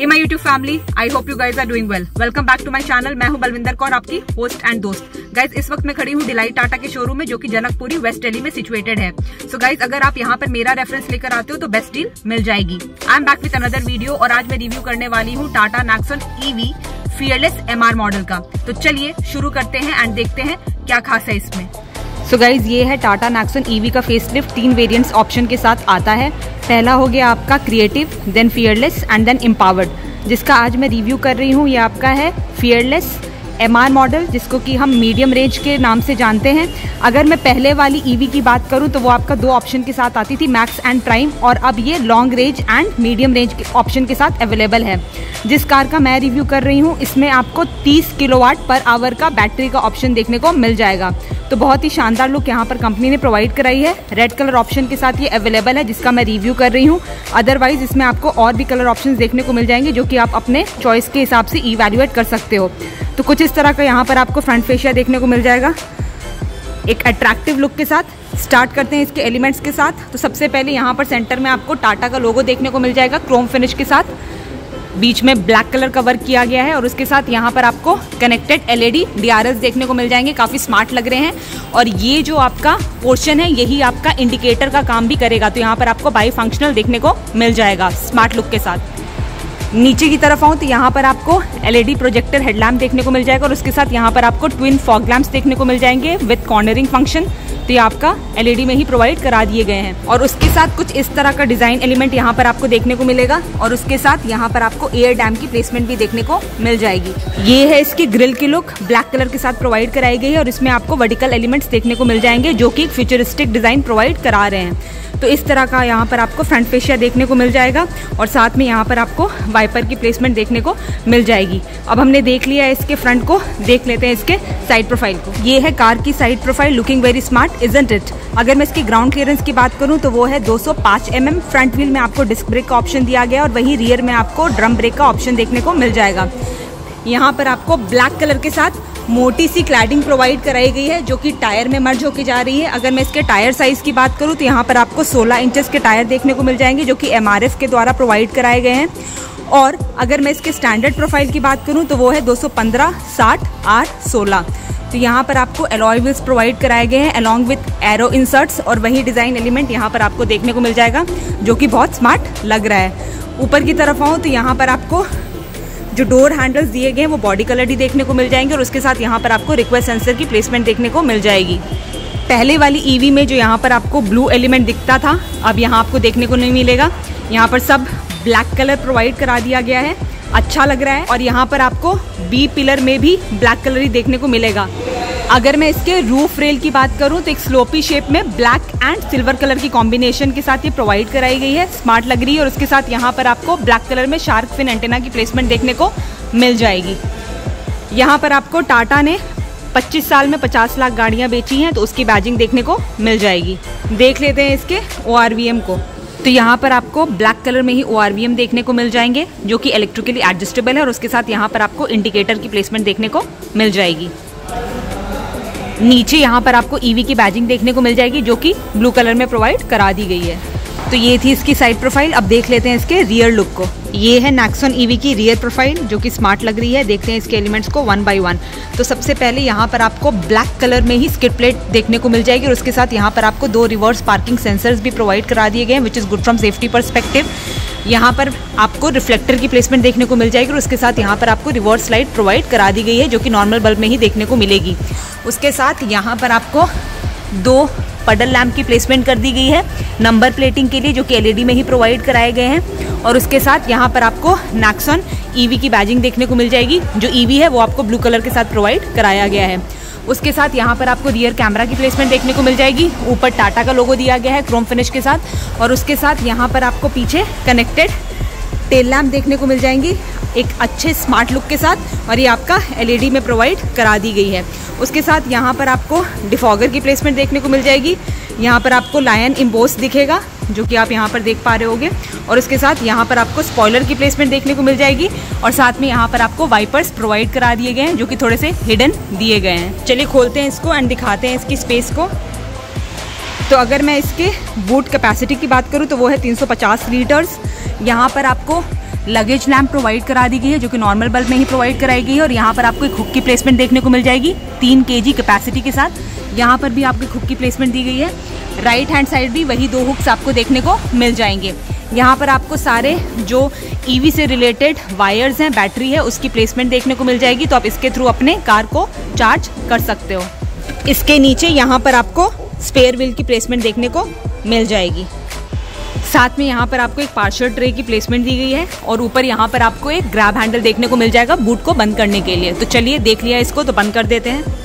Hey my YouTube family, I hope you guys are doing well. Welcome back to my channel. मैं हूं बलविंदर कौर, आपकी host and दोस्त। Guys, इस वक्त मैं खड़ी हूं डिलाइट टाटा के शोरूम में, जो कि जनकपुरी वेस्ट दिल्ली में सिचुएटेड है। सो गाइज, अगर आप यहां पर मेरा रेफरेंस लेकर आते हो तो बेस्ट डील मिल जाएगी। I am back with another video और आज मैं रिव्यू करने वाली हूँ Tata Nexon EV Fearless MR model का। तो चलिए शुरू करते हैं एंड देखते हैं क्या खास है इसमें। सो गाइज, ये है टाटा नेक्सॉन ईवी का फेसलिफ्ट। 3 वेरिएंट्स ऑप्शन के साथ आता है। पहला हो गया आपका Creative, then Fearless and then Empowered, जिसका आज मैं रिव्यू कर रही हूँ। ये आपका है फियरलेस एमआर मॉडल, जिसको कि हम मीडियम रेंज के नाम से जानते हैं। अगर मैं पहले वाली ईवी की बात करूँ तो वो आपका 2 ऑप्शन के साथ आती थी, मैक्स एंड प्राइम, और अब ये long range and medium range के ऑप्शन के साथ अवेलेबल है। जिस कार का मैं रिव्यू कर रही हूँ इसमें आपको 30 किलोवाट पर आवर का बैटरी का ऑप्शन देखने को मिल जाएगा। तो बहुत ही शानदार लुक यहाँ पर कंपनी ने प्रोवाइड कराई है। रेड कलर ऑप्शन के साथ ये अवेलेबल है, जिसका मैं रिव्यू कर रही हूँ। अदरवाइज इसमें आपको और भी कलर ऑप्शन देखने को मिल जाएंगे, जो कि आप अपने चॉइस के हिसाब से इवैल्यूएट कर सकते हो। तो कुछ इस तरह का यहाँ पर आपको फ्रंट फेशियर देखने को मिल जाएगा, एक अट्रैक्टिव लुक के साथ। स्टार्ट करते हैं इसके एलिमेंट्स के साथ। तो सबसे पहले यहाँ पर सेंटर में आपको टाटा का लोगो देखने को मिल जाएगा क्रोम फिनिश के साथ। बीच में ब्लैक कलर कवर किया गया है और उसके साथ यहाँ पर आपको कनेक्टेड एलईडी डीआरएस देखने को मिल जाएंगे। काफ़ी स्मार्ट लग रहे हैं। और ये जो आपका पोर्शन है यही आपका इंडिकेटर का काम भी करेगा। तो यहाँ पर आपको बाई फंक्शनल देखने को मिल जाएगा स्मार्ट लुक के साथ। नीचे की तरफ आऊँ तो यहाँ पर आपको एलईडी प्रोजेक्टर हेडलैम्प देखने को मिल जाएगा और उसके साथ यहाँ पर आपको ट्विन फॉग लैम्प्स देखने को मिल जाएंगे विद कॉर्नरिंग फंक्शन। तो ये आपका एलईडी में ही प्रोवाइड करा दिए गए हैं। और उसके साथ कुछ इस तरह का डिज़ाइन एलिमेंट यहाँ पर आपको देखने को मिलेगा और उसके साथ यहाँ पर आपको एयर डैम की प्लेसमेंट भी देखने को मिल जाएगी। ये है इसकी ग्रिल की लुक, ब्लैक कलर के साथ प्रोवाइड कराई गई है और इसमें आपको वर्टिकल एलिमेंट्स देखने को मिल जाएंगे, जो कि एक फ्यूचरिस्टिक डिज़ाइन प्रोवाइड करा रहे हैं। तो इस तरह का यहाँ पर आपको फ्रंट फेशियर देखने को मिल जाएगा और साथ में यहाँ पर आपको वाइपर की प्लेसमेंट देखने को मिल जाएगी। अब हमने देख लिया है इसके फ्रंट को, देख लेते हैं इसके साइड प्रोफाइल को। ये है कार की side profile, looking very smart isn't it. अगर मैं इसकी ग्राउंड क्लियरेंस की बात करूँ तो वो है 205 mm। फ्रंट व्हील में आपको डिस्क ब्रेक का ऑप्शन दिया गया और वहीं रियर में आपको ड्रम ब्रेक का ऑप्शन देखने को मिल जाएगा। यहाँ पर आपको ब्लैक कलर के साथ मोटी सी क्लैडिंग प्रोवाइड कराई गई है, जो कि टायर में मर्ज होके जा रही है। अगर मैं इसके टायर साइज़ की बात करूं तो यहाँ पर आपको 16 इंचेस के टायर देखने को मिल जाएंगे, जो कि MRF के द्वारा प्रोवाइड कराए गए हैं। और अगर मैं इसके स्टैंडर्ड प्रोफाइल की बात करूं तो वो है 215/60/8/16। तो यहाँ पर आपको एलॉय व्हील्स प्रोवाइड कराए गए हैं अलॉन्ग विथ एरो इंसर्ट्स और वही डिज़ाइन एलिमेंट यहाँ पर आपको देखने को मिल जाएगा, जो कि बहुत स्मार्ट लग रहा है। ऊपर की तरफ आऊँ तो यहाँ पर आपको जो डोर हैंडल्स दिए गए हैं वो बॉडी कलर ही देखने को मिल जाएंगे और उसके साथ यहाँ पर आपको रिक्वेस्ट सेंसर की प्लेसमेंट देखने को मिल जाएगी। पहले वाली ईवी में जो यहाँ पर आपको ब्लू एलिमेंट दिखता था, अब यहाँ आपको देखने को नहीं मिलेगा। यहाँ पर सब ब्लैक कलर प्रोवाइड करा दिया गया है, अच्छा लग रहा है। और यहाँ पर आपको बी पिलर में भी ब्लैक कलर ही देखने को मिलेगा। अगर मैं इसके रूफ रेल की बात करूं तो एक स्लोपी शेप में ब्लैक एंड सिल्वर कलर की कॉम्बिनेशन के साथ ये प्रोवाइड कराई गई है, स्मार्ट लग रही है। और उसके साथ यहाँ पर आपको ब्लैक कलर में शार्क फिन एंटेना की प्लेसमेंट देखने को मिल जाएगी। यहाँ पर आपको टाटा ने 25 साल में 50 लाख गाड़ियाँ बेची हैं, तो उसकी बैजिंग देखने को मिल जाएगी। देख लेते हैं इसके ORVM को। तो यहाँ पर आपको ब्लैक कलर में ही ORVM देखने को मिल जाएंगे, जो कि इलेक्ट्रिकली एडजस्टेबल है और उसके साथ यहाँ पर आपको इंडिकेटर की प्लेसमेंट देखने को मिल जाएगी। नीचे यहाँ पर आपको ईवी की बैजिंग देखने को मिल जाएगी, जो कि ब्लू कलर में प्रोवाइड करा दी गई है। तो ये थी इसकी साइड प्रोफाइल। अब देख लेते हैं इसके रियर लुक को। ये है नेक्सॉन ईवी की रियर प्रोफाइल, जो कि स्मार्ट लग रही है। देखते हैं इसके एलिमेंट्स को वन बाय वन। तो सबसे पहले यहाँ पर आपको ब्लैक कलर में ही स्किड प्लेट देखने को मिल जाएगी और उसके साथ यहाँ पर आपको 2 रिवर्स पार्किंग सेंसर्स भी प्रोवाइड करा दिए गए हैं, which is good from safety perspective. यहाँ पर आपको रिफ्लेक्टर की प्लेसमेंट देखने को मिल जाएगी और उसके साथ यहाँ पर आपको रिवर्स लाइट प्रोवाइड करा दी गई है, जो कि नॉर्मल बल्ब में ही देखने को मिलेगी। उसके साथ यहाँ पर आपको 2 पडल लैम्प की प्लेसमेंट कर दी गई है नंबर प्लेटिंग के लिए, जो कि एलईडी में ही प्रोवाइड कराए गए हैं। और उसके साथ यहाँ पर आपको नेक्सॉन ईवी की बैजिंग देखने को मिल जाएगी। जो ईवी है वो आपको ब्लू कलर के साथ प्रोवाइड कराया गया है। उसके साथ यहाँ पर आपको रियर कैमरा की प्लेसमेंट देखने को मिल जाएगी। ऊपर टाटा का लोगो दिया गया है क्रोम फिनिश के साथ और उसके साथ यहाँ पर आपको पीछे कनेक्टेड टेल लैम्प देखने को मिल जाएंगी एक अच्छे स्मार्ट लुक के साथ, और ये आपका एलईडी में प्रोवाइड करा दी गई है। उसके साथ यहाँ पर आपको डिफॉगर की प्लेसमेंट देखने को मिल जाएगी। यहाँ पर आपको लायन एम्बोस दिखेगा, जो कि आप यहाँ पर देख पा रहे होगे। और उसके साथ यहाँ पर आपको स्पॉइलर की प्लेसमेंट देखने को मिल जाएगी और साथ में यहाँ पर आपको वाइपर्स प्रोवाइड करा दिए गए हैं, जो कि थोड़े से हिडन दिए गए हैं। चलिए खोलते हैं इसको एंड दिखाते हैं इसकी स्पेस को। तो अगर मैं इसके बूट कैपेसिटी की बात करूँ तो वो है 350 लीटर्स। यहाँ पर आपको लगेज लैम्प प्रोवाइड करा दी गई है जो कि नॉर्मल बल्ब में ही प्रोवाइड कराई गई है। और यहाँ पर आपको एक हुक की प्लेसमेंट देखने को मिल जाएगी 3 kg कैपेसिटी के साथ। यहाँ पर भी आपको हुक की प्लेसमेंट दी गई है। राइट हैंड साइड भी वही 2 हुक्स आपको देखने को मिल जाएंगे। यहाँ पर आपको सारे जो ईवी से रिलेटेड वायर्स हैं, बैटरी है, उसकी प्लेसमेंट देखने को मिल जाएगी। तो आप इसके थ्रू अपने कार को चार्ज कर सकते हो। इसके नीचे यहाँ पर आपको स्पेयर व्हील की प्लेसमेंट देखने को मिल जाएगी। साथ में यहाँ पर आपको एक पार्शियल ट्रे की प्लेसमेंट दी गई है और ऊपर यहाँ पर आपको एक ग्रैब हैंडल देखने को मिल जाएगा बूट को बंद करने के लिए। तो चलिए देख लिया इसको तो बंद कर देते हैं।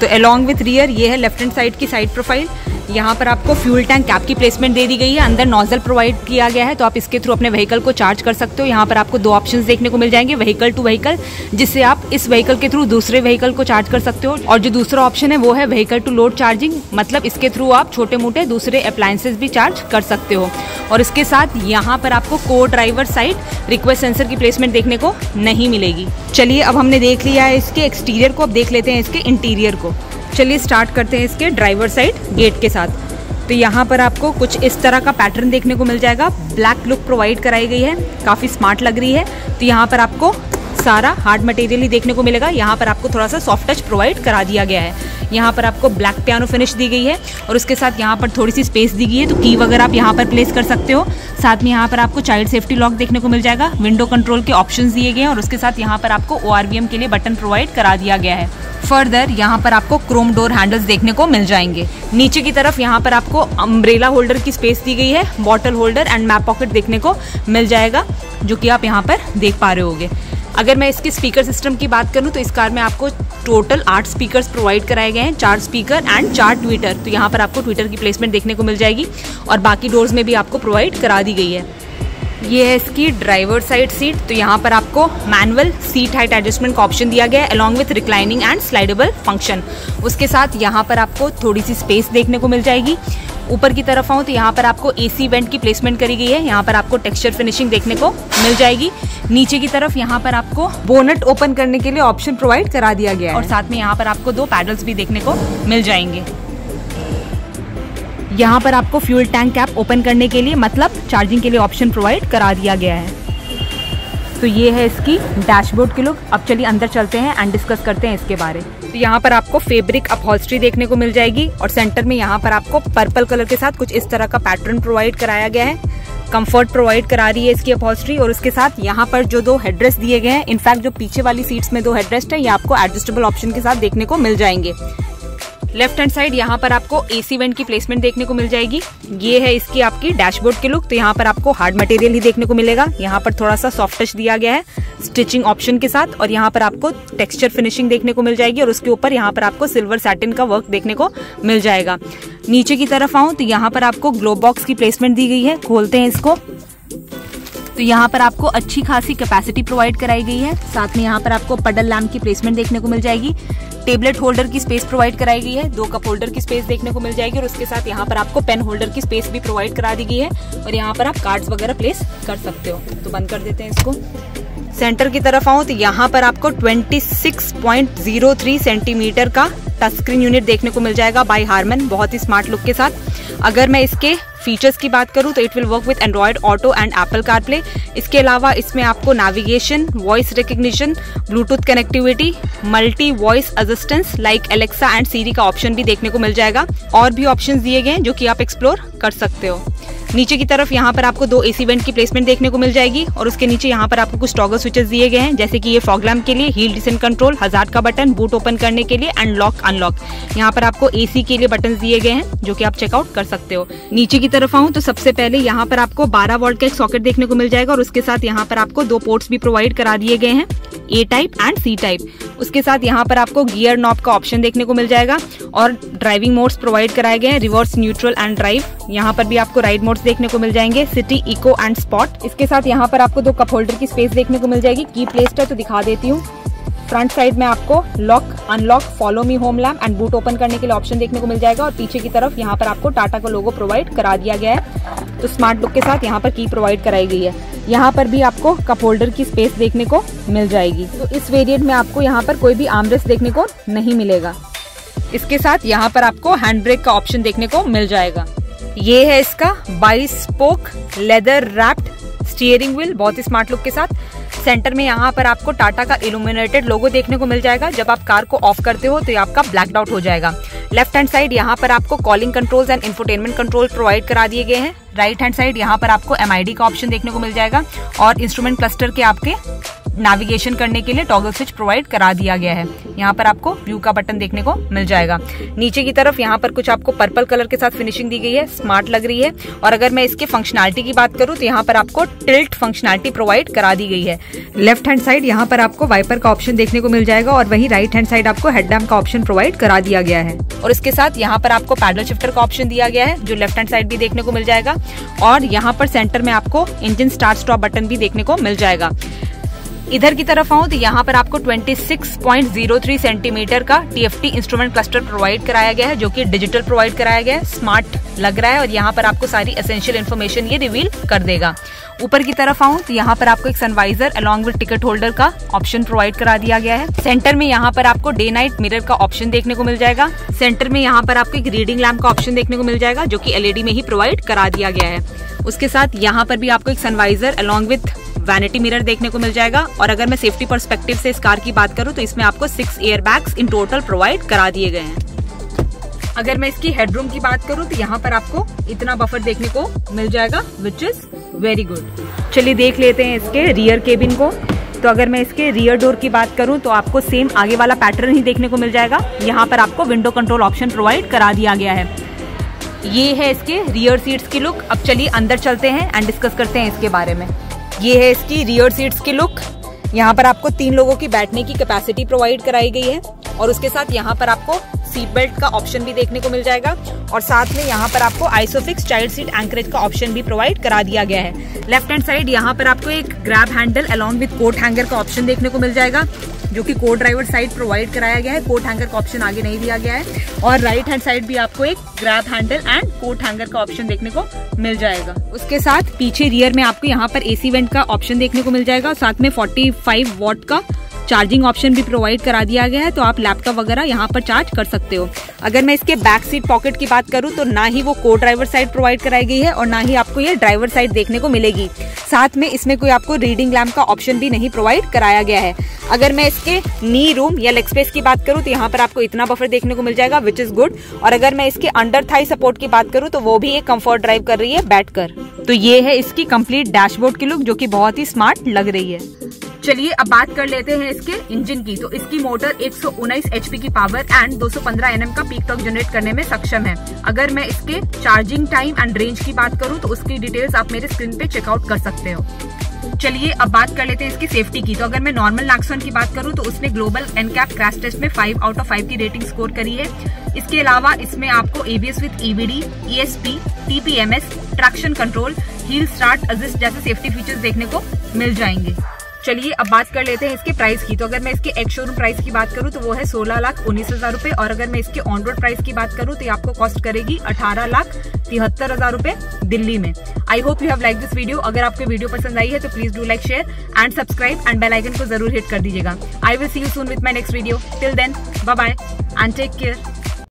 तो अलॉन्ग विथ रियर ये है लेफ्ट हैंड साइड की साइड प्रोफाइल। यहाँ पर आपको फ्यूल टैंक कैप की प्लेसमेंट दे दी गई है। अंदर नोजल प्रोवाइड किया गया है तो आप इसके थ्रू अपने व्हीकल को चार्ज कर सकते हो। यहाँ पर आपको 2 ऑप्शंस देखने को मिल जाएंगे, व्हीकल टू व्हीकल, जिससे आप इस व्हीकल के थ्रू दूसरे व्हीकल को चार्ज कर सकते हो, और जो दूसरा ऑप्शन है वो है व्हीकल टू लोड चार्जिंग, मतलब इसके थ्रू आप छोटे मोटे दूसरे अप्लायंसेज भी चार्ज कर सकते हो। और इसके साथ यहाँ पर आपको को ड्राइवर साइड रिक्वेस्ट सेंसर की प्लेसमेंट देखने को नहीं मिलेगी। चलिए अब हमने देख लिया है इसके एक्सटीरियर को, अब देख लेते हैं इसके इंटीरियर को। चलिए स्टार्ट करते हैं इसके ड्राइवर साइड गेट के साथ। तो यहाँ पर आपको कुछ इस तरह का पैटर्न देखने को मिल जाएगा। ब्लैक लुक प्रोवाइड कराई गई है, काफ़ी स्मार्ट लग रही है। तो यहाँ पर आपको सारा हार्ड मटेरियल ही देखने को मिलेगा। यहाँ पर आपको थोड़ा सा सॉफ्ट टच प्रोवाइड करा दिया गया है। यहाँ पर आपको ब्लैक पियानो फिनिश दी गई है और उसके साथ यहाँ पर थोड़ी सी स्पेस दी गई है, तो की वगैरह आप यहाँ पर प्लेस कर सकते हो। साथ में यहाँ पर आपको चाइल्ड सेफ्टी लॉक देखने को मिल जाएगा, विंडो कंट्रोल के ऑप्शन दिए गए हैं और उसके साथ यहाँ पर आपको ORVM के लिए बटन प्रोवाइड करा दिया गया है। फर्दर यहाँ पर आपको क्रोम डोर हैंडल्स देखने को मिल जाएंगे। नीचे की तरफ यहाँ पर आपको अम्ब्रेला होल्डर की स्पेस दी गई है, bottle holder and map pocket देखने को मिल जाएगा, जो कि आप यहाँ पर देख पा रहे होगे। अगर मैं इसके स्पीकर सिस्टम की बात करूँ तो इस कार में आपको टोटल 8 स्पीकर्स प्रोवाइड कराए गए हैं, 4 स्पीकर एंड 4 ट्विटर। तो यहाँ पर आपको ट्विटर की प्लेसमेंट देखने को मिल जाएगी और बाकी डोर्स में भी आपको प्रोवाइड करा दी गई है। ये है इसकी ड्राइवर साइड सीट। तो यहाँ पर आपको मैनुअल सीट हाइट एडजस्टमेंट का ऑप्शन दिया गया है along with reclining and slidable function. उसके साथ यहाँ पर आपको थोड़ी सी स्पेस देखने को मिल जाएगी। ऊपर की तरफ आऊँ तो यहाँ पर आपको AC वेंट की प्लेसमेंट करी गई है। यहाँ पर आपको टेक्सचर फिनिशिंग देखने को मिल जाएगी। नीचे की तरफ यहाँ पर आपको बोनट ओपन करने के लिए ऑप्शन प्रोवाइड करा दिया गया है और साथ में यहाँ पर आपको 2 पैडल्स भी देखने को मिल जाएंगे। यहाँ पर आपको फ्यूल टैंक कैप ओपन करने के लिए, मतलब चार्जिंग के लिए ऑप्शन प्रोवाइड करा दिया गया है। तो ये है इसकी डैशबोर्ड की लुक। अब चलिए अंदर चलते हैं एंड डिस्कस करते हैं इसके बारे। तो यहाँ पर आपको फैब्रिक अपहोल्स्ट्री देखने को मिल जाएगी और सेंटर में यहाँ पर आपको पर्पल कलर के साथ कुछ इस तरह का पैटर्न प्रोवाइड कराया गया है। कंफर्ट प्रोवाइड करा रही है इसकी अपहोल्स्ट्री। और उसके साथ यहाँ पर जो 2 हेडरेस्ट दिए गए हैं, इनफैक्ट जो पीछे वाली सीट्स में 2 हेडरेस्ट है, ये आपको एडजस्टेबल ऑप्शन के साथ देखने को मिल जाएंगे। लेफ्ट हैंड साइड यहाँ पर आपको AC वेंट की प्लेसमेंट देखने को मिल जाएगी। ये है इसकी आपकी डैशबोर्ड की लुक। तो यहाँ पर आपको हार्ड मटेरियल ही देखने को मिलेगा। यहाँ पर थोड़ा सा सॉफ्ट टच दिया गया है स्टिचिंग ऑप्शन के साथ और यहाँ पर आपको टेक्सचर फिनिशिंग देखने को मिल जाएगी और उसके ऊपर यहाँ पर आपको सिल्वर सैटिन का वर्क देखने को मिल जाएगा। नीचे की तरफ आऊँ तो यहाँ पर आपको ग्लोब बॉक्स की प्लेसमेंट दी गई है। खोलते हैं इसको तो यहाँ पर आपको अच्छी खासी कैपेसिटी प्रोवाइड कराई गई है। साथ में यहाँ पर आपको पेडल लैम्प की प्लेसमेंट देखने को मिल जाएगी। टेबलेट होल्डर की स्पेस प्रोवाइड कराई गई है, 2 कप होल्डर की स्पेस देखने को मिल जाएगी और उसके साथ यहाँ पर आपको पेन होल्डर की स्पेस भी प्रोवाइड करा दी गई है और यहाँ पर आप कार्ड्स वगैरह प्लेस कर सकते हो। तो बंद कर देते हैं इसको। सेंटर की तरफ आऊँ तो यहाँ पर आपको 26.03 सेंटीमीटर का टच स्क्रीन यूनिट देखने को मिल जाएगा बाय हार्मन, बहुत ही स्मार्ट लुक के साथ। अगर मैं इसके फीचर्स की बात करूँ तो it will work with Android Auto and Apple CarPlay. इसके अलावा इसमें आपको navigation, voice recognition, Bluetooth connectivity, multi voice assistance like Alexa and Siri का ऑप्शन भी देखने को मिल जाएगा। और भी ऑप्शन दिए गए हैं जो कि आप एक्सप्लोर कर सकते हो। नीचे की तरफ यहाँ पर आपको 2 AC वेंट की प्लेसमेंट देखने को मिल जाएगी और उसके नीचे यहाँ पर आपको कुछ टॉगल स्विचेस दिए गए हैं, जैसे कि ये फॉग लैम्प के लिए, हील डिसेंट कंट्रोल, हजार्ड का बटन, बूट ओपन करने के लिए एंड लॉक अनलॉक। यहाँ पर आपको AC के लिए बटन दिए गए हैं जो कि आप चेकआउट कर सकते हो। नीचे की तरफ आऊँ तो सबसे पहले यहाँ पर आपको 12 वोल्ट का एक सॉकेट देखने को मिल जाएगा और उसके साथ यहाँ पर आपको 2 पोर्ट्स भी प्रोवाइड करा दिए गए हैं, A type and C type. उसके साथ यहाँ पर आपको गियर नॉब का ऑप्शन देखने को मिल जाएगा और ड्राइविंग मोड्स प्रोवाइड कराए गए हैं, रिवर्स, न्यूट्रल एंड ड्राइव। यहाँ पर भी आपको राइड मोड्स देखने को मिल जाएंगे, सिटी, इको एंड स्पॉट। इसके साथ यहाँ पर आपको 2 कप होल्डर की स्पेस देखने को मिल जाएगी। की प्लेस्ड है तो दिखा देती हूँ। फ्रंट साइड में आपको lock, unlock, follow me home lamp and boot open करने के लिए ऑप्शन देखने को मिल जाएगा और पीछे की तरफ यहाँ पर आपको टाटा का लोगो प्रोवाइड करा दिया गया है। तो स्मार्ट लुक के साथ यहाँ पर की प्रोवाइड कराई गई है। यहाँ पर भी आपको कप होल्डर की स्पेस देखने को मिल जाएगी। तो इस वेरिएंट में आपको यहाँ पर कोई भी आर्मरेस्ट देखने को नहीं मिलेगा। इसके साथ यहाँ पर आपको हैंड ब्रेक का ऑप्शन देखने को मिल जाएगा। ये है इसका 22 spoke leather wrapped steering wheel बहुत ही स्मार्ट लुक के साथ। सेंटर में यहाँ पर आपको टाटा का इल्यूमिनेटेड लोगो देखने को मिल जाएगा। जब आप कार को ऑफ करते हो तो ये आपका ब्लैकड आउट हो जाएगा। लेफ्ट हैंड साइड यहाँ पर आपको calling controls and infotainment control provide करा दिए गए हैं। राइट हैंड साइड यहाँ पर आपको MID का ऑप्शन देखने को मिल जाएगा और इंस्ट्रूमेंट क्लस्टर के आपके नेविगेशन करने के लिए टॉगल स्विच प्रोवाइड करा दिया गया है। यहाँ पर आपको व्यू का बटन देखने को मिल जाएगा। नीचे की तरफ यहाँ पर कुछ आपको पर्पल कलर के साथ फिनिशिंग दी गई है, स्मार्ट लग रही है। और अगर मैं इसके फंक्शनैलिटी की बात करूँ तो यहाँ पर आपको टिल्ट फंक्शनैलिटी प्रोवाइड करा दी गई है। लेफ्ट हैंड साइड यहाँ पर आपको वाइपर का ऑप्शन देखने को मिल जाएगा और वहीं राइट हैंड साइड आपको हेडलैम्प का ऑप्शन प्रोवाइड करा दिया गया है। और इसके साथ यहाँ पर आपको पैडल शिफ्टर का ऑप्शन दिया गया है जो लेफ्ट हैंड साइड भी देखने को मिल जाएगा। और यहाँ पर सेंटर में आपको इंजन स्टार्ट स्टॉप बटन भी देखने को मिल जाएगा। इधर की तरफ आऊँ तो यहाँ पर आपको 26.03 सेंटीमीटर का TFT इंस्ट्रूमेंट क्लस्टर प्रोवाइड कराया गया है जो कि डिजिटल प्रोवाइड कराया गया है। स्मार्ट लग रहा है और यहाँ पर आपको सारी एसेंशियल इन्फॉर्मेशन ये रिवील कर देगा। ऊपर की तरफ आऊँ तो यहाँ पर आपको एक sun visor along with ticket holder का ऑप्शन प्रोवाइड करा दिया गया है। सेंटर में यहाँ पर आपको डे नाइट मिरर का ऑप्शन देखने को मिल जाएगा। सेंटर में यहाँ पर आपको एक रीडिंग लैम्प का ऑप्शन देखने को मिल जाएगा जो कि LED में ही प्रोवाइड करा दिया गया है। उसके साथ यहाँ पर भी आपको एक sun visor along with vanity mirror देखने को मिल जाएगा। और अगर मैं सेफ्टी पर्सपेक्टिव से इस कार की बात करूं तो इसमें आपको 6 एयरबैग्स इन टोटल प्रोवाइड करा दिए गए हैं। अगर मैं इसकी हेडरूम की बात करूं तो यहाँ पर आपको इतना बफर देखने को मिल जाएगा विच इज वेरी गुड। चलिए देख लेते हैं इसके रियर केबिन को। तो अगर मैं इसके रियर डोर की बात करूं तो आपको सेम आगे वाला पैटर्न ही देखने को मिल जाएगा। यहाँ पर आपको विंडो कंट्रोल ऑप्शन प्रोवाइड करा दिया गया है। ये है इसके रियर सीट्स की लुक। अब चलिए अंदर चलते हैं एंड डिस्कस करते हैं इसके बारे में। ये है इसकी रियर सीट्स की लुक। यहाँ पर आपको 3 लोगों की बैठने की कैपेसिटी प्रोवाइड कराई गई है और उसके साथ यहाँ पर आपको सीट बेल्ट का ऑप्शन भी देखने को मिल जाएगा। और साथ में यहाँ पर आपको ISOFIX चाइल्ड सीट एंकरेज का ऑप्शन भी प्रोवाइड करा दिया गया है। लेफ्ट हैंड साइड यहाँ पर आपको एक grab handle along with coat hanger का ऑप्शन देखने को मिल जाएगा जो कि को ड्राइवर साइड प्रोवाइड कराया गया है। कोट हैंगर का ऑप्शन आगे नहीं दिया गया है। और राइट हैंड साइड भी आपको एक grab handle and coat hanger का ऑप्शन देखने को मिल जाएगा। उसके साथ पीछे रियर में आपको यहाँ पर AC वेंट का ऑप्शन देखने को मिल जाएगा। साथ में 45 वॉट का चार्जिंग ऑप्शन भी प्रोवाइड करा दिया गया है तो आप लैपटॉप वगैरह यहाँ पर चार्ज कर सकते हो। अगर मैं इसके बैक सीट पॉकेट की बात करूँ तो ना ही वो को ड्राइवर साइड प्रोवाइड कराई गई है और ना ही आपको ये ड्राइवर साइड देखने को मिलेगी। साथ में इसमें कोई आपको रीडिंग लैम्प का ऑप्शन भी नहीं प्रोवाइड कराया गया है। अगर मैं इसके नी रूम या लेग स्पेस की बात करूँ तो यहाँ पर आपको इतना बफर देखने को मिल जाएगा विच इज गुड। और अगर मैं इसके अंडर थाई सपोर्ट की बात करूँ तो वो भी एक कम्फर्ट ड्राइव कर रही है बैठ कर। तो ये है इसकी कम्प्लीट डैशबोर्ड की लुक जो कि बहुत ही स्मार्ट लग रही है। चलिए अब बात कर लेते हैं इसके इंजन की। तो इसकी मोटर 119 HP की पावर एंड 215 Nm का पीक टॉर्क जनरेट करने में सक्षम है। अगर मैं इसके चार्जिंग टाइम एंड रेंज की बात करूं तो उसकी डिटेल्स आप मेरे स्क्रीन पे चेकआउट कर सकते हो। चलिए अब बात कर लेते हैं इसकी सेफ्टी की। तो अगर मैं नॉर्मल नेक्सॉन की बात करूं तो उसने ग्लोबल NCAP क्रैश टेस्ट में 5/5 की रेटिंग स्कोर करी है। इसके अलावा इसमें आपको ABS with EVD, ESP, TPM, traction control, hill start assist जैसे सेफ्टी फीचर्स देखने को मिल जाएंगे। चलिए अब बात कर लेते हैं इसके प्राइस की। तो अगर मैं इसके एक्स शोरूम प्राइस की बात करूं तो वो है 16,19,000 रुपए। और अगर मैं इसके ऑन रोड प्राइस की बात करूं तो ये आपको कॉस्ट करेगी 18,73,000 रुपए दिल्ली में। I hope you have like this video. अगर आपको वीडियो पसंद आई है तो please do like, share and subscribe and bell icon को जरूर हिट कर दीजिएगा। I will see you soon with my next video. Till then bye bye and take care.